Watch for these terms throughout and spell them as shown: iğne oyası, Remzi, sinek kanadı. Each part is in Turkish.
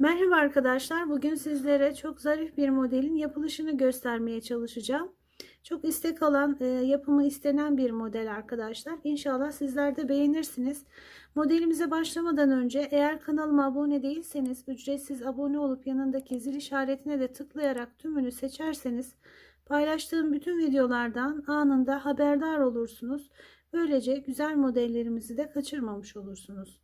Merhaba arkadaşlar, bugün sizlere çok zarif bir modelin yapılışını göstermeye çalışacağım. Çok istek alan, yapımı istenen bir model arkadaşlar. İnşallah sizler de beğenirsiniz. Modelimize başlamadan önce eğer kanalıma abone değilseniz ücretsiz abone olup yanındaki zil işaretine de tıklayarak tümünü seçerseniz paylaştığım bütün videolardan anında haberdar olursunuz. Böylece güzel modellerimizi de kaçırmamış olursunuz.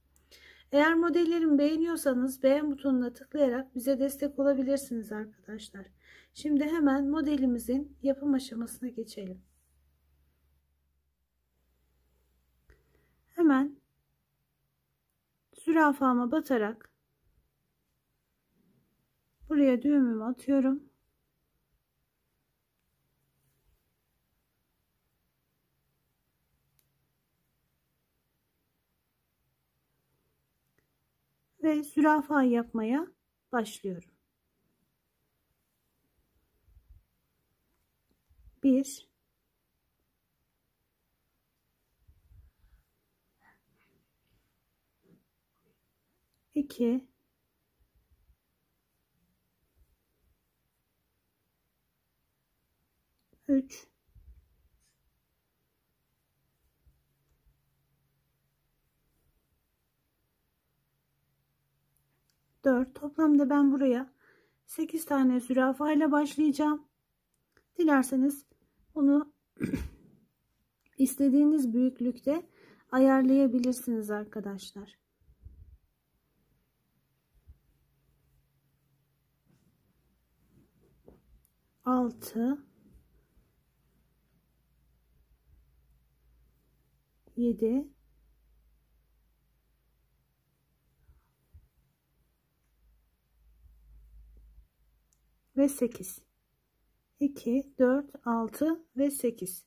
Eğer modellerimi beğeniyorsanız beğen butonuna tıklayarak bize destek olabilirsiniz arkadaşlar. Şimdi hemen modelimizin yapım aşamasına geçelim. Hemen zürafama batarak buraya düğümümü atıyorum. Ve zürafa yapmaya başlıyorum. 1 2 3 4. Toplamda ben buraya 8 tane zürafa ile başlayacağım. Dilerseniz bunu istediğiniz büyüklükte ayarlayabilirsiniz arkadaşlar. Altı, 7, 8, 2, 4, 6 ve 8.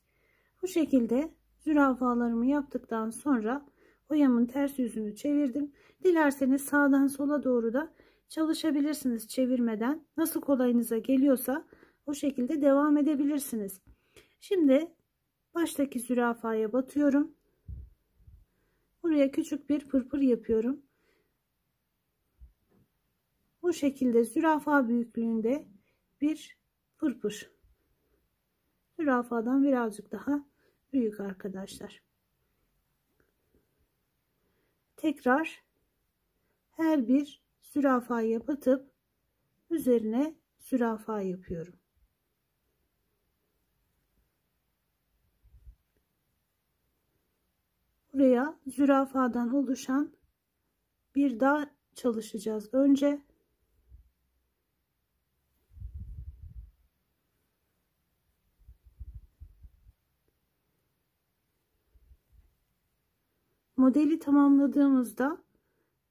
Bu şekilde zürafalarımı yaptıktan sonra oyamın ters yüzünü çevirdim. Dilerseniz sağdan sola doğru da çalışabilirsiniz çevirmeden. Nasıl kolayınıza geliyorsa o şekilde devam edebilirsiniz. Şimdi baştaki zürafaya batıyorum. Buraya küçük bir pırpır yapıyorum. Bu şekilde zürafa büyüklüğünde bir pırpır. Zürafadan birazcık daha büyük arkadaşlar. Tekrar her bir zürafayı batıp üzerine zürafa yapıyorum. Buraya zürafadan oluşan bir dağ çalışacağız önce. Modeli tamamladığımızda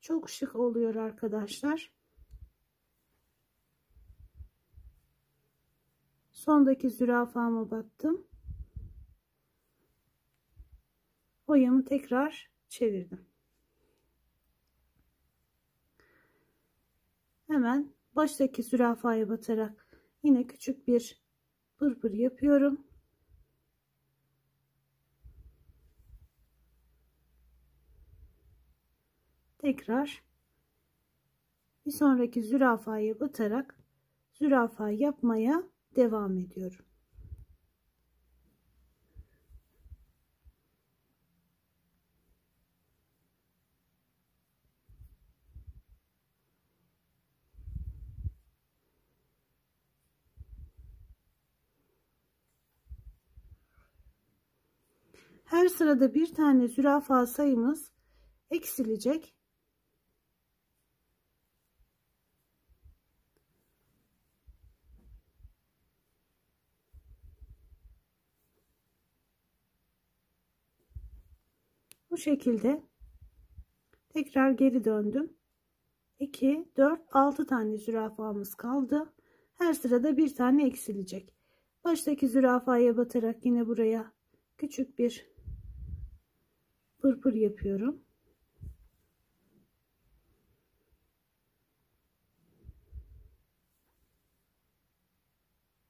çok şık oluyor arkadaşlar. Sondaki zürafama battım. Oyamı tekrar çevirdim. Hemen baştaki zürafaya batarak yine küçük bir pırpır yapıyorum. Tekrar bir sonraki zürafaya batarak zürafa yapmaya devam ediyorum. Her sırada bir tane zürafa sayımız eksilecek. Bu şekilde tekrar geri döndüm. 2, 4, 6 tane zürafamız kaldı. Her sırada bir tane eksilecek. Baştaki zürafaya batarak yine buraya küçük bir pırpır yapıyorum.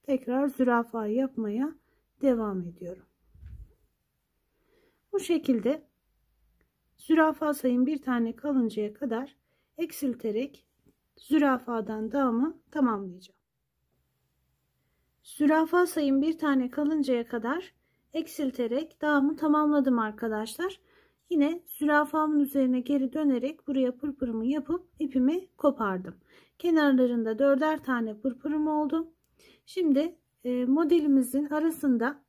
Tekrar zürafayı yapmaya devam ediyorum. Bu şekilde zürafa sayım bir tane kalıncaya kadar eksilterek zürafadan dağımı tamamlayacağım. Zürafa sayım bir tane kalıncaya kadar eksilterek dağımı tamamladım arkadaşlar. Yine zürafamın üzerine geri dönerek buraya pırpırımı yapıp ipimi kopardım. Kenarlarında dörder tane pırpırım oldu. Şimdi modelimizin arasında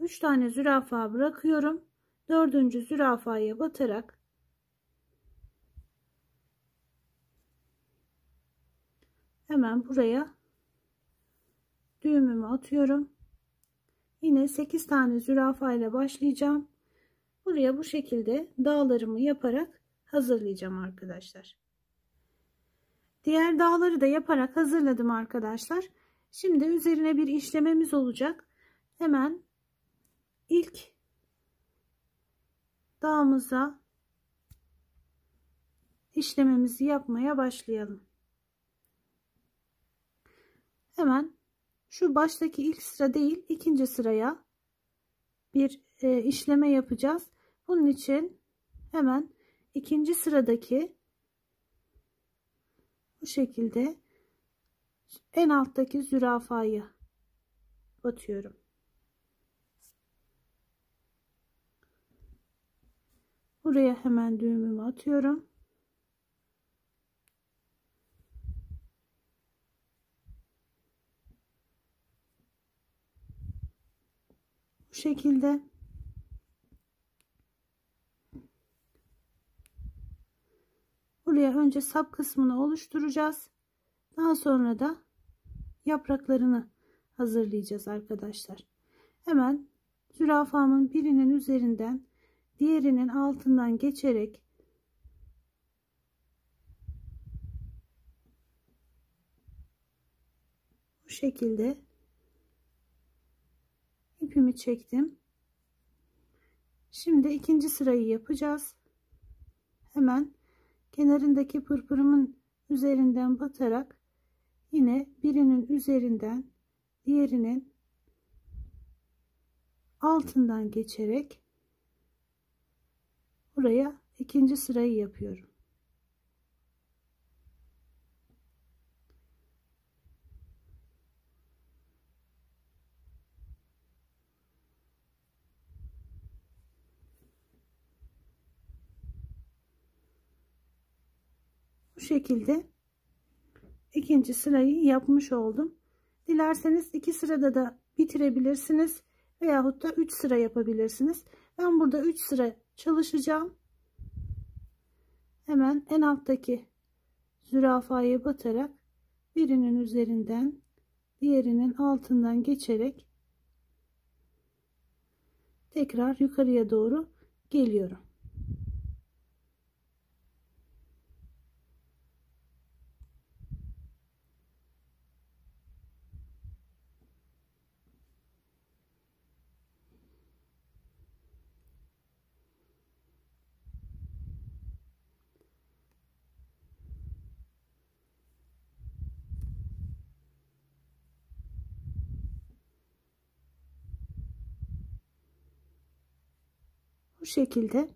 3 tane zürafa bırakıyorum. 4. zürafaya batarak hemen buraya düğümümü atıyorum. Yine 8 tane zürafa ile başlayacağım. Buraya bu şekilde dağlarımı yaparak hazırlayacağım arkadaşlar. Diğer dağları da yaparak hazırladım arkadaşlar. Şimdi üzerine bir işlememiz olacak. Hemen ilk dağımıza işlememizi yapmaya başlayalım. Hemen şu baştaki ilk sıra değil, ikinci sıraya bir işleme yapacağız. Bunun için hemen ikinci sıradaki bu şekilde en alttaki zürafayı batıyorum. Buraya hemen düğümümü atıyorum. Bu şekilde buraya önce sap kısmını oluşturacağız. Daha sonra da yapraklarını hazırlayacağız arkadaşlar. Hemen zürafamın birinin üzerinden diğerinin altından geçerek bu şekilde ipimi çektim. Şimdi ikinci sırayı yapacağız. Hemen kenarındaki pırpırımın üzerinden batarak yine birinin üzerinden diğerinin altından geçerek buraya ikinci sırayı yapıyorum. Bu şekilde ikinci sırayı yapmış oldum. Dilerseniz iki sırada da bitirebilirsiniz veyahut da 3 sıra yapabilirsiniz. Ben burada 3 sıra çalışacağım. Hemen en alttaki zürafaya batarak birinin üzerinden diğerinin altından geçerek tekrar yukarıya doğru geliyorum. Bu şekilde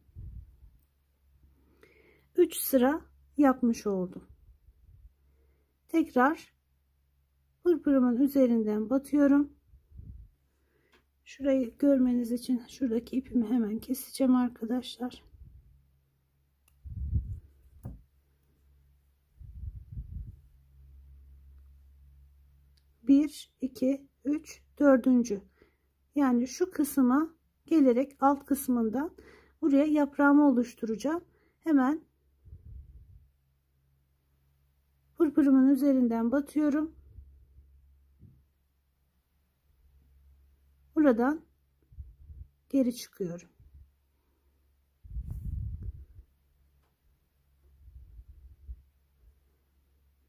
3 sıra yapmış oldum. Tekrar pırpırımın üzerinden batıyorum. Şurayı görmeniz için şuradaki ipimi hemen keseceğim arkadaşlar. Bir, iki, üç, dördüncü. Yani şu kısma gelerek alt kısmından buraya yaprağımı oluşturacağım. Hemen pırpırımın üzerinden batıyorum. Buradan geri çıkıyorum.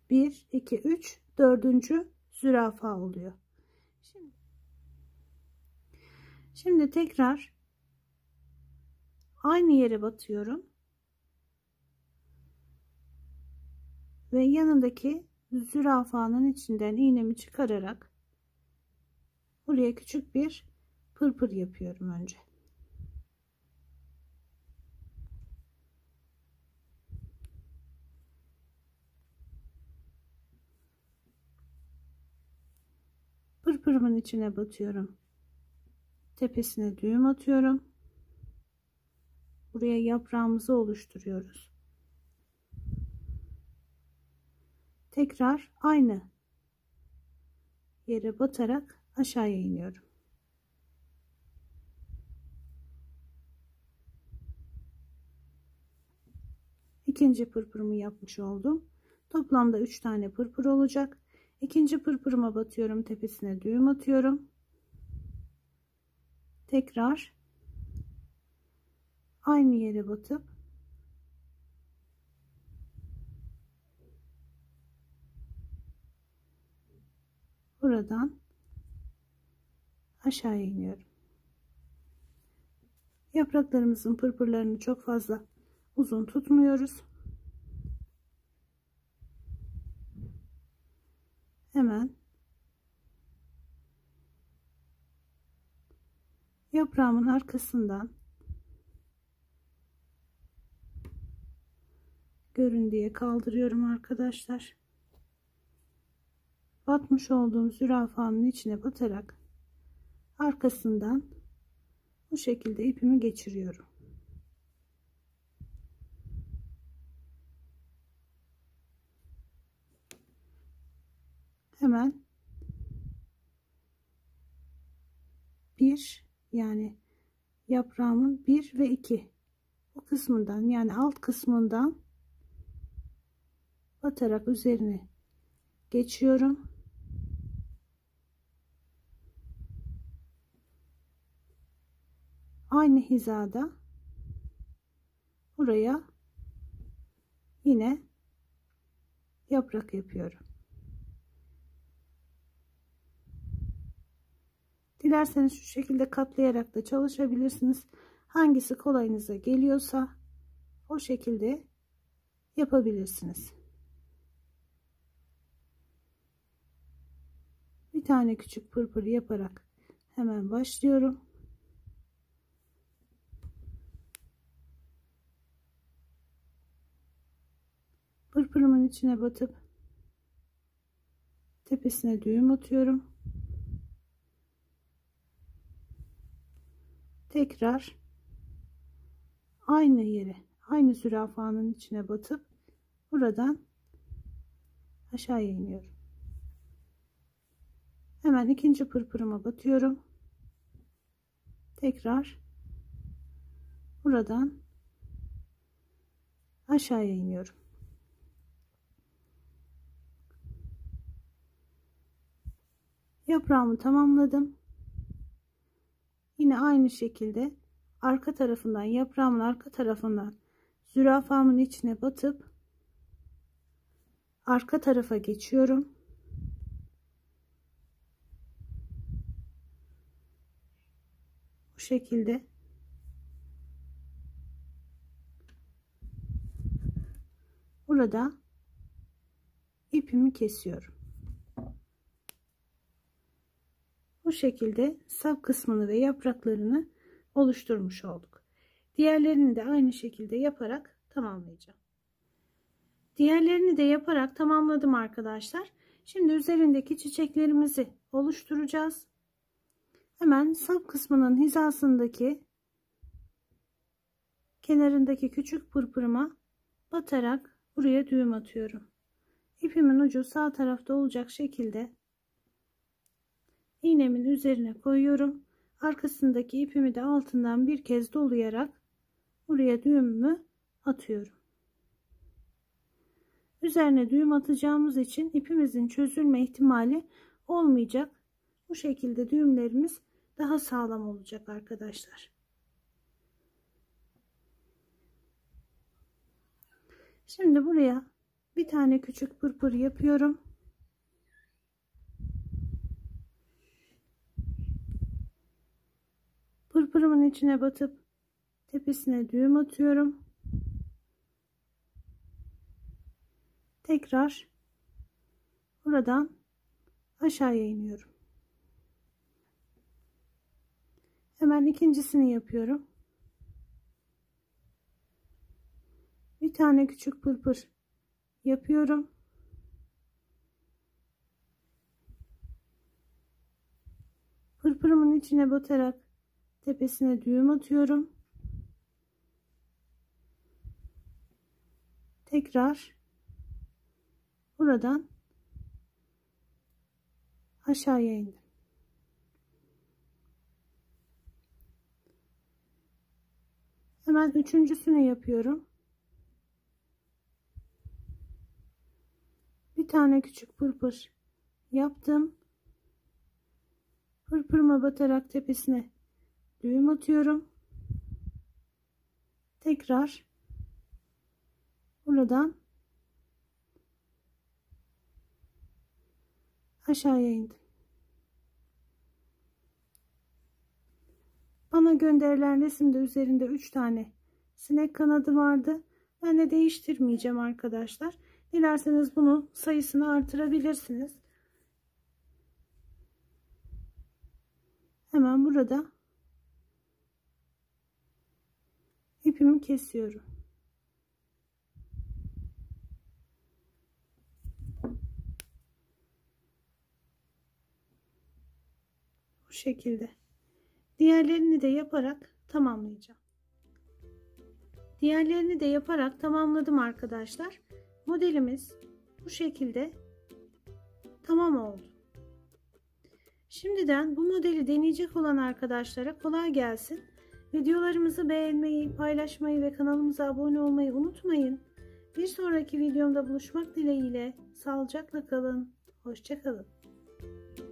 Bir, iki, üç, dördüncü zürafa oluyor. Şimdi tekrar aynı yere batıyorum ve yanındaki zürafanın içinden iğnemi çıkararak buraya küçük bir pırpır yapıyorum önce. pırpırımın içine batıyorum. Tepesine düğüm atıyorum. Buraya yaprağımızı oluşturuyoruz. Tekrar aynı yere batarak aşağıya iniyorum. İkinci pırpırımı yapmış oldum. Toplamda 3 tane pırpır olacak. İkinci pırpırıma batıyorum, tepesine düğüm atıyorum. Tekrar aynı yere batıp buradan aşağıya iniyorum. Yapraklarımızın pırpırlarını çok fazla uzun tutmuyoruz. Hemen yaprağımın arkasından görün diye kaldırıyorum arkadaşlar. Batmış olduğum zürafanın içine batarak arkasından bu şekilde ipimi geçiriyorum. Hemen bir, yani yaprağımın 1 ve 2 bu kısmından, yani alt kısmından batarak üzerine geçiyorum. Aynı hizada buraya yine yaprak yapıyorum. Dilerseniz şu şekilde katlayarak da çalışabilirsiniz. Hangisi kolayınıza geliyorsa o şekilde yapabilirsiniz. Bir tane küçük pırpır yaparak hemen başlıyorum. Pırpırımın içine batıp tepesine düğüm atıyorum. Tekrar aynı yere, aynı zürafanın içine batıp buradan aşağıya iniyorum. Hemen ikinci pırpırıma batıyorum. Tekrar buradan aşağıya iniyorum. Yaprağımı tamamladım. Yine aynı şekilde arka tarafından, yaprağımın arka tarafından zürafamın içine batıp arka tarafa geçiyorum. Bu şekilde burada ipimi kesiyorum. Bu şekilde sap kısmını ve yapraklarını oluşturmuş olduk. Diğerlerini de aynı şekilde yaparak tamamlayacağım. Diğerlerini de yaparak tamamladım arkadaşlar. Şimdi üzerindeki çiçeklerimizi oluşturacağız. Hemen sap kısmının hizasındaki kenarındaki küçük pırpırıma batarak buraya düğüm atıyorum. İpimin ucu sağ tarafta olacak şekilde iğnemin üzerine koyuyorum. Arkasındaki ipimi de altından bir kez dolayarak buraya düğümümü atıyorum. Üzerine düğüm atacağımız için ipimizin çözülme ihtimali olmayacak. Bu şekilde düğümlerimiz daha sağlam olacak arkadaşlar. Şimdi buraya bir tane küçük pırpır yapıyorum. Pırpırımın içine batıp tepesine düğüm atıyorum. Tekrar buradan aşağıya iniyorum. Hemen ikincisini yapıyorum. Bir tane küçük pırpır yapıyorum. içine batarak tepesine düğüm atıyorum. Tekrar buradan aşağıya indim. Hemen üçüncüsünü yapıyorum. Bir tane küçük pırpır yaptım. Pırpırıma batarak tepesine düğüm atıyorum. Tekrar buradan aşağıya indim. Bana gönderilen resimde üzerinde 3 tane sinek kanadı vardı. Ben de değiştirmeyeceğim arkadaşlar. Dilerseniz bunun sayısını artırabilirsiniz. Hemen burada ipimi kesiyorum. Bu şekilde. Diğerlerini de yaparak tamamlayacağım. Diğerlerini de yaparak tamamladım arkadaşlar. Modelimiz bu şekilde tamam oldu. Şimdiden bu modeli deneyecek olan arkadaşlara kolay gelsin. Videolarımızı beğenmeyi, paylaşmayı ve kanalımıza abone olmayı unutmayın. Bir sonraki videomda buluşmak dileğiyle sağlıcakla kalın, hoşça kalın.